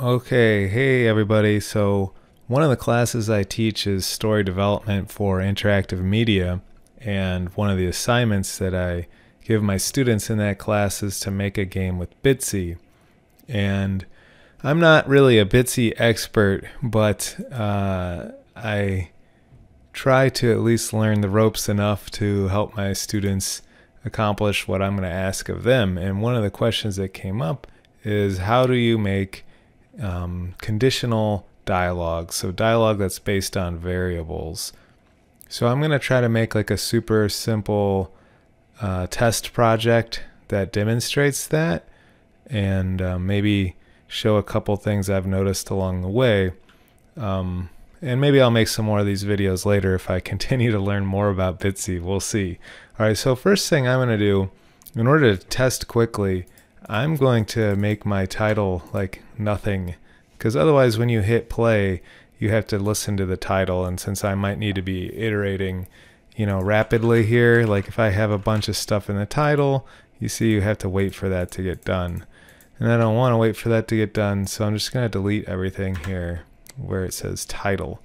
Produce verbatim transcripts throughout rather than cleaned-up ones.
Okay, hey everybody. So one of the classes I teach is story development for interactive media, and one of the assignments that I give my students in that class is to make a game with Bitsy. And I'm not really a Bitsy expert, but uh, I try to at least learn the ropes enough to help my students accomplish what I'm going to ask of them. And one of the questions that came up is, how do you make Um, conditional dialogue, so dialogue that's based on variables? So I'm going to try to make like a super simple uh, test project that demonstrates that, and uh, maybe show a couple things I've noticed along the way, um, and maybe I'll make some more of these videos later if I continue to learn more about Bitsy. We'll see. Alright, so first thing I'm going to do, in order to test quickly, I'm going to make my title like nothing, because otherwise when you hit play you have to listen to the title, and since I might need to be iterating, you know, rapidly here, like if I have a bunch of stuff in the title, you see you have to wait for that to get done, and I don't want to wait for that to get done, so I'm just going to delete everything here where it says title.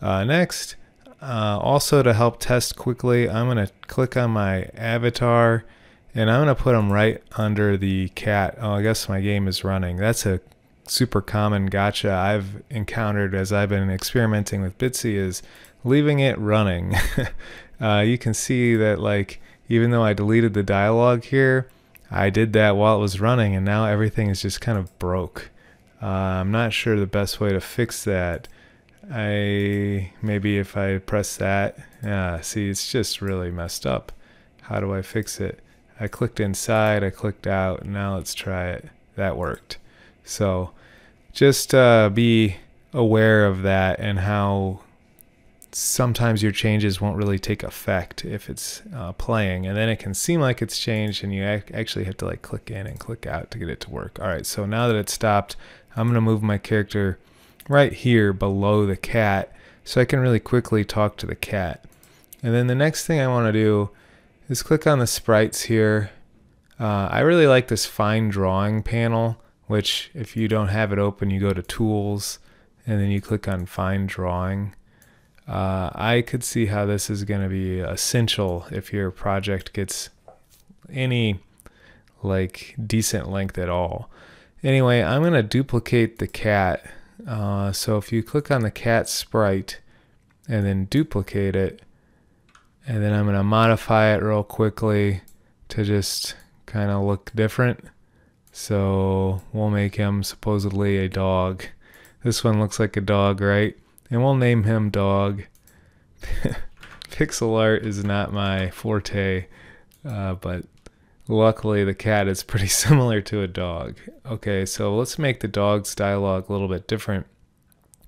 Uh, next, uh, also to help test quickly, I'm going to click on my avatar, and I'm going to put them right under the cat. Oh, I guess my game is running. That's a super common gotcha I've encountered as I've been experimenting with Bitsy, is leaving it running. uh, you can see that, like, even though I deleted the dialogue here, I did that while it was running, and now everything is just kind of broke. Uh, I'm not sure the best way to fix that. I maybe if I press that, yeah, see, it's just really messed up. How do I fix it? I clicked inside, I clicked out, and now let's try it. That worked. So just uh, be aware of that, and how sometimes your changes won't really take effect if it's uh, playing, and then it can seem like it's changed and you ac actually have to like click in and click out to get it to work. Alright, so now that it's stopped, I'm going to move my character right here below the cat so I can really quickly talk to the cat. And then the next thing I want to do, just click on the sprites here. Uh, I really like this fine drawing panel, which if you don't have it open, you go to tools and then you click on fine drawing. Uh, I could see how this is going to be essential if your project gets any like decent length at all. Anyway, I'm going to duplicate the cat. Uh, so if you click on the cat sprite and then duplicate it, and then I'm going to modify it real quickly to just kind of look different. So we'll make him supposedly a dog. This one looks like a dog, right? And we'll name him Dog. Pixel art is not my forte, uh, but luckily the cat is pretty similar to a dog. Okay, so let's make the dog's dialogue a little bit different.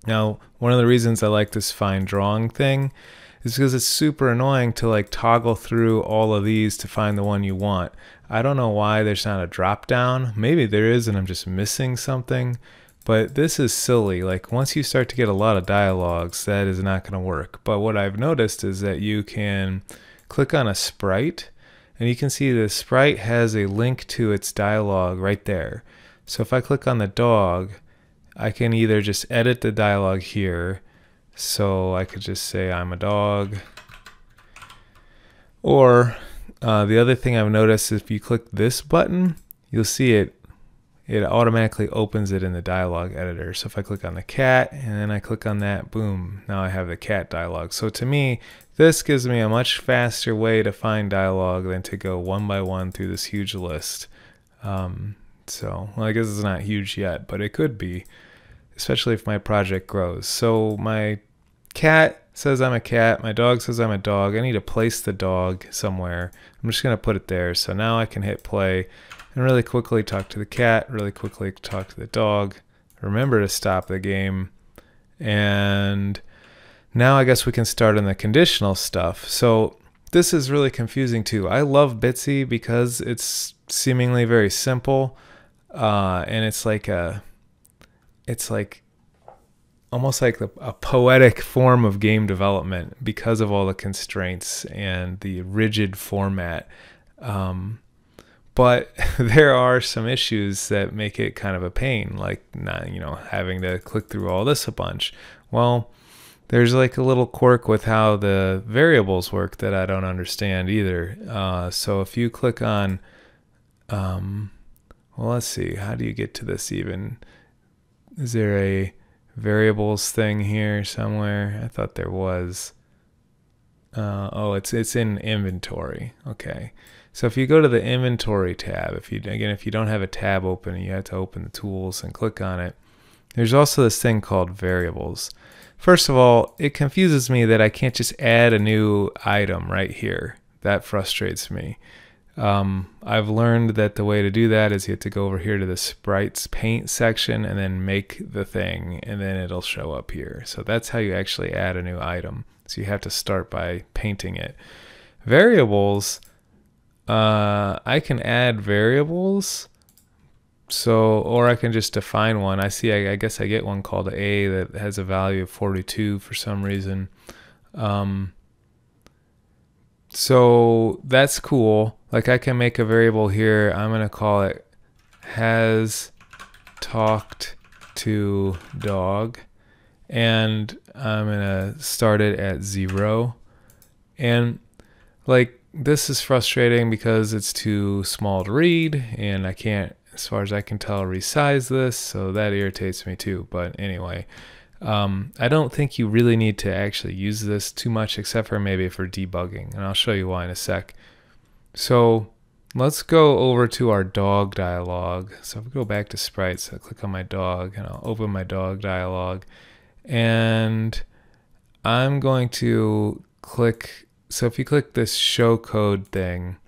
Now, one of the reasons I like this fine drawing thing is because it's super annoying to like toggle through all of these to find the one you want. I don't know why there's not a drop down. Maybe there is and I'm just missing something, but this is silly. Like, once you start to get a lot of dialogues, that is not going to work. But what I've noticed is that you can click on a sprite, and you can see the sprite has a link to its dialogue right there. So if I click on the dog, I can either just edit the dialogue here, so I could just say I'm a dog, or uh, the other thing I've noticed is if you click this button, you'll see it it automatically opens it in the dialogue editor. So if I click on the cat and then I click on that, boom, now I have the cat dialogue. So to me, this gives me a much faster way to find dialogue than to go one by one through this huge list. Um, so well, I guess it's not huge yet, but it could be, especially if my project grows. So my cat says I'm a cat, my dog says I'm a dog. I need to place the dog somewhere. I'm just going to put it there. So now I can hit play and really quickly talk to the cat, really quickly talk to the dog, remember to stop the game. And now I guess we can start on the conditional stuff. So this is really confusing too. I love Bitsy because it's seemingly very simple, uh, and it's like a It's like almost like a, a poetic form of game development because of all the constraints and the rigid format. Um, But there are some issues that make it kind of a pain, like not, you know, having to click through all this a bunch. Well, there's like a little quirk with how the variables work that I don't understand either. Uh, so if you click on, um, well, let's see, how do you get to this even? Is there a variables thing here somewhere? I thought there was. Uh, oh, it's it's in inventory. Okay, so if you go to the inventory tab, if you again if you don't have a tab open, you have to open the tools and click on it. There's also this thing called variables. First of all, it confuses me that I can't just add a new item right here. That frustrates me. Um, I've learned that the way to do that is you have to go over here to the sprites paint section and then make the thing, and then it'll show up here. So that's how you actually add a new item. So you have to start by painting it. Variables, uh, I can add variables, so or I can just define one. I see, I, I guess I get one called A that has a value of forty-two for some reason. Um, so that's cool. Like I can make a variable here. I'm gonna call it has talked to dog, and I'm gonna start it at zero. And like this is frustrating because it's too small to read, and I can't, as far as I can tell, resize this, so that irritates me too. But anyway, um, I don't think you really need to actually use this too much, except for maybe for debugging, and I'll show you why in a sec. So let's go over to our dog dialog. So if we go back to sprites, I click on my dog and I'll open my dog dialog, and I'm going to click, so if you click this show code thing,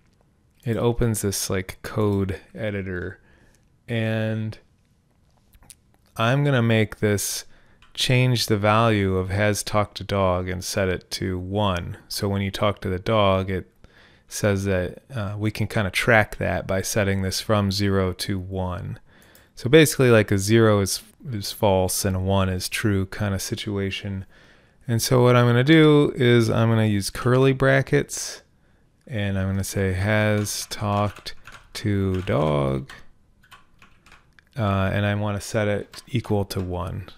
it opens this like code editor, and I'm gonna make this change the value of has talked to dog and set it to one. So when you talk to the dog, it says that uh, we can kind of track that by setting this from zero to one. So basically like a zero is, is false and a one is true kind of situation. And so what I'm gonna do is I'm gonna use curly brackets, and I'm gonna say has talked to dog, uh, and I wanna set it equal to one.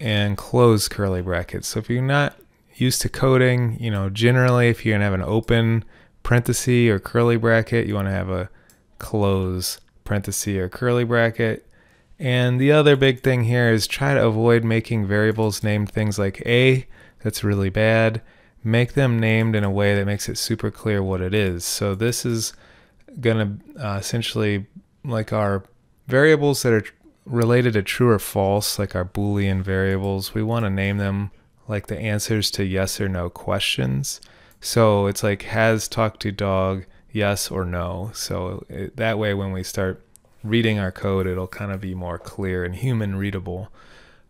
And close curly brackets. So if you're not used to coding, you know, generally if you're gonna have an open parenthesis or curly bracket, you wanna have a close parenthesis or curly bracket. And the other big thing here is try to avoid making variables named things like A, that's really bad. Make them named in a way that makes it super clear what it is. So this is gonna uh, essentially like our variables that are related to true or false, like our Boolean variables, we wanna name them like the answers to yes or no questions. So it's like has talked to dog, yes or no. So it, that way when we start reading our code, it'll kind of be more clear and human readable.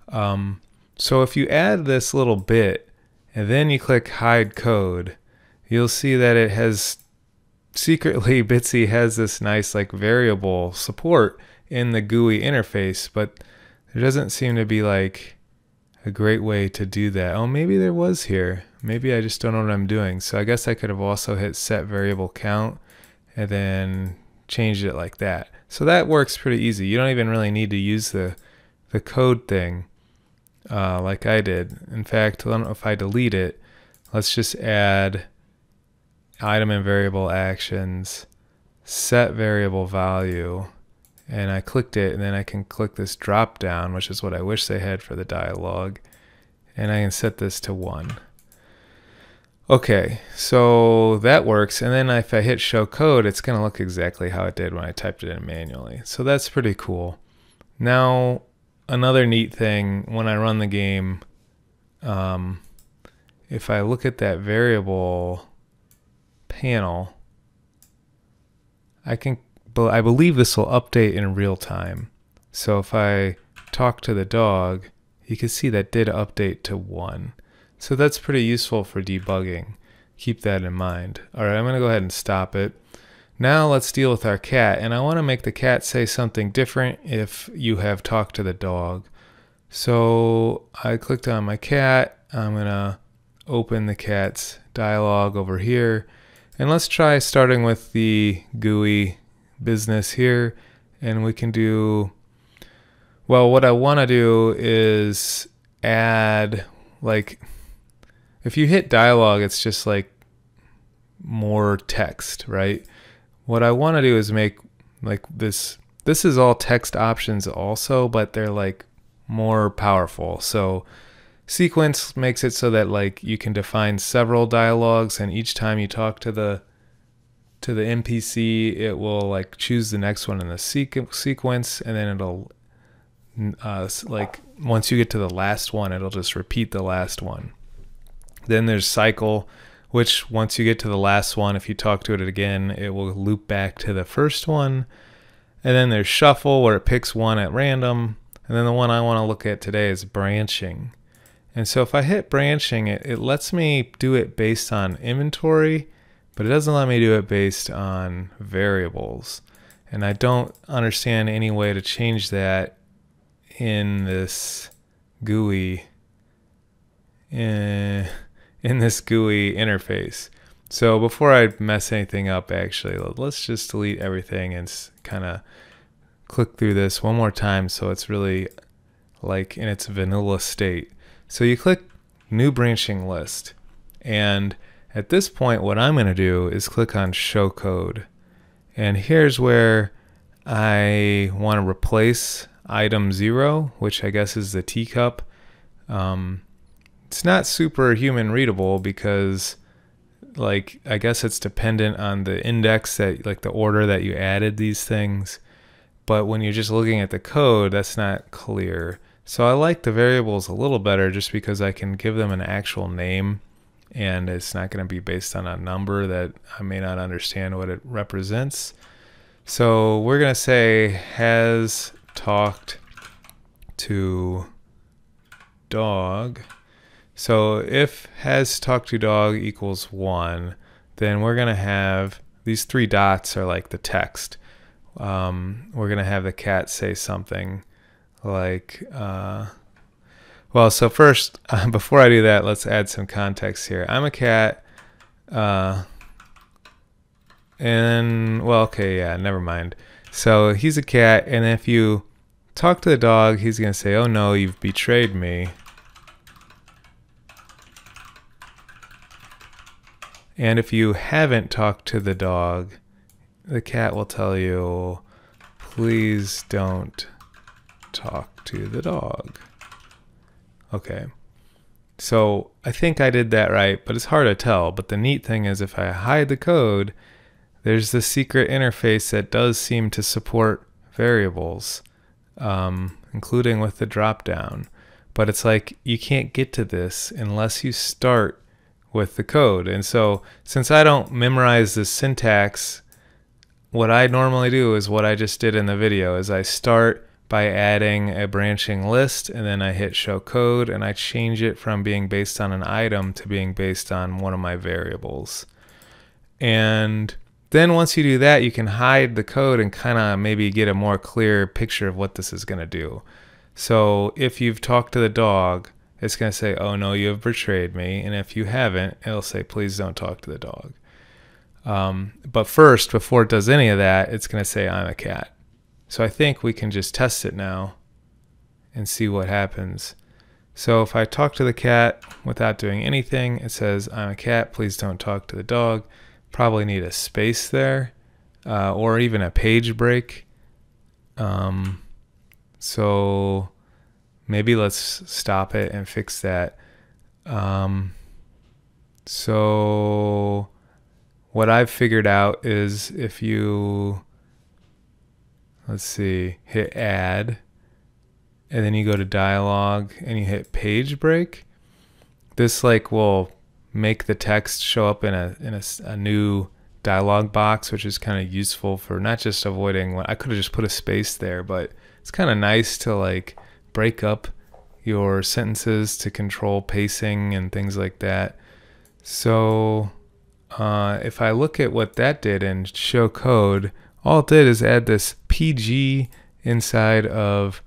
Um, so if you add this little bit and then you click hide code, you'll see that it has secretly, Bitsy has this nice like variable support in the G U I interface, but there doesn't seem to be like a great way to do that. Oh, maybe there was here. Maybe I just don't know what I'm doing. So I guess I could have also hit set variable count and then changed it like that. So that works pretty easy. You don't even really need to use the, the code thing uh, like I did. In fact, I don't know if I delete it. Let's just add item and variable actions, set variable value, and I clicked it, and then I can click this drop down, which is what I wish they had for the dialogue, and I can set this to one. Okay, so that works, and then if I hit show code, it's gonna look exactly how it did when I typed it in manually. So that's pretty cool. Now, another neat thing, when I run the game, um, if I look at that variable panel, I can Well, I believe this will update in real time. So if I talk to the dog, you can see that did update to one. So that's pretty useful for debugging. Keep that in mind. All right, I'm gonna go ahead and stop it. Now let's deal with our cat, and I wanna make the cat say something different if you have talked to the dog. So I clicked on my cat. I'm gonna open the cat's dialog over here. And let's try starting with the G U I business here, and we can do, well, what I want to do is add, like, if you hit dialogue, it's just like more text, right? What I want to do is make like this, this is all text options also, but they're like more powerful. So sequence makes it so that like you can define several dialogues, and each time you talk to the to the N P C, it will like choose the next one in the sequ sequence, and then it'll uh, like once you get to the last one, it'll just repeat the last one. Then there's cycle, which once you get to the last one, if you talk to it again, it will loop back to the first one. And then there's shuffle, where it picks one at random. And then the one I want to look at today is branching. And so if I hit branching, it, it lets me do it based on inventory, but it doesn't let me do it based on variables. And I don't understand any way to change that in this G U I. In, in this G U I interface. So before I mess anything up, actually, let's just delete everything and kind of click through this one more time so it's really like in its vanilla state. So you click new branching list, and at this point what I'm going to do is click on show code, and here's where I want to replace item zero, which I guess is the teacup. um, It's not super human readable because, like, I guess it's dependent on the index that, like, the order that you added these things. But when you're just looking at the code, that's not clear. So I like the variables a little better just because I can give them an actual name, and it's not going to be based on a number that I may not understand what it represents. So we're going to say has talked to dog. So if has talked to dog equals one, then we're going to have these three dots are like the text. Um, we're going to have the cat say something like, uh, well, so first, uh, before I do that, let's add some context here. I'm a cat. Uh, and, well, okay, yeah, never mind. So he's a cat, and if you talk to the dog, he's going to say, oh no, you've betrayed me. And if you haven't talked to the dog, the cat will tell you, please don't talk to the dog. Okay. So I think I did that right, but it's hard to tell. But the neat thing is if I hide the code, there's the secret interface that does seem to support variables, um, including with the dropdown. But it's like you can't get to this unless you start with the code. And so since I don't memorize the syntax, what I normally do is what I just did in the video is I start by adding a branching list, and then I hit show code, and I change it from being based on an item to being based on one of my variables. And then once you do that, you can hide the code and kind of maybe get a more clear picture of what this is going to do. So if you've talked to the dog, it's going to say, oh no, you have betrayed me. And if you haven't, it'll say, please don't talk to the dog. Um, but first, before it does any of that, it's going to say, I'm a cat. So I think we can just test it now and see what happens. So if I talk to the cat without doing anything, it says, I'm a cat, please don't talk to the dog. Probably need a space there, uh, or even a page break. Um, so... Maybe let's stop it and fix that. Um, so what I've figured out is if you, let's see, hit add, and then you go to dialogue and you hit page break, this like will make the text show up in a, in a, a new dialogue box, which is kind of useful for not just avoiding what, I could have just put a space there, but it's kind of nice to like, break up your sentences to control pacing and things like that. So uh, if I look at what that did in show code, all it did is add this P G inside of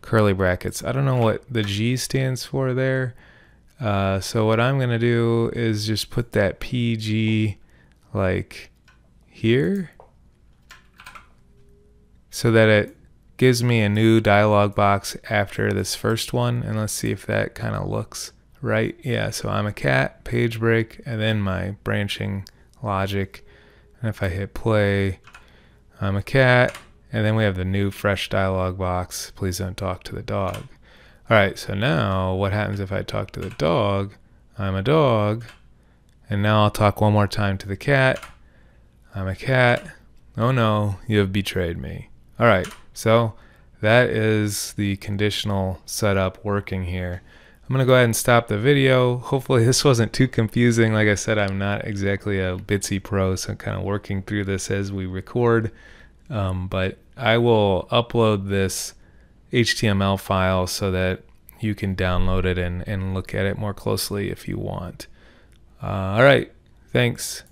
curly brackets. I don't know what the G stands for there. Uh, so what I'm going to do is just put that P G like here, so that it gives me a new dialog box after this first one. And let's see if that kind of looks right. Yeah, so I'm a cat, page break, and then my branching logic. And if I hit play, I'm a cat, and then we have the new fresh dialog box, please don't talk to the dog. All right, so now what happens if I talk to the dog? I'm a dog, and now I'll talk one more time to the cat. I'm a cat. Oh no, you have betrayed me. All right, so that is the conditional setup working here. I'm gonna go ahead and stop the video. Hopefully this wasn't too confusing. Like I said, I'm not exactly a Bitsy pro, so I'm kind of working through this as we record. Um, but I will upload this H T M L file so that you can download it and, and look at it more closely if you want. Uh, all right, thanks.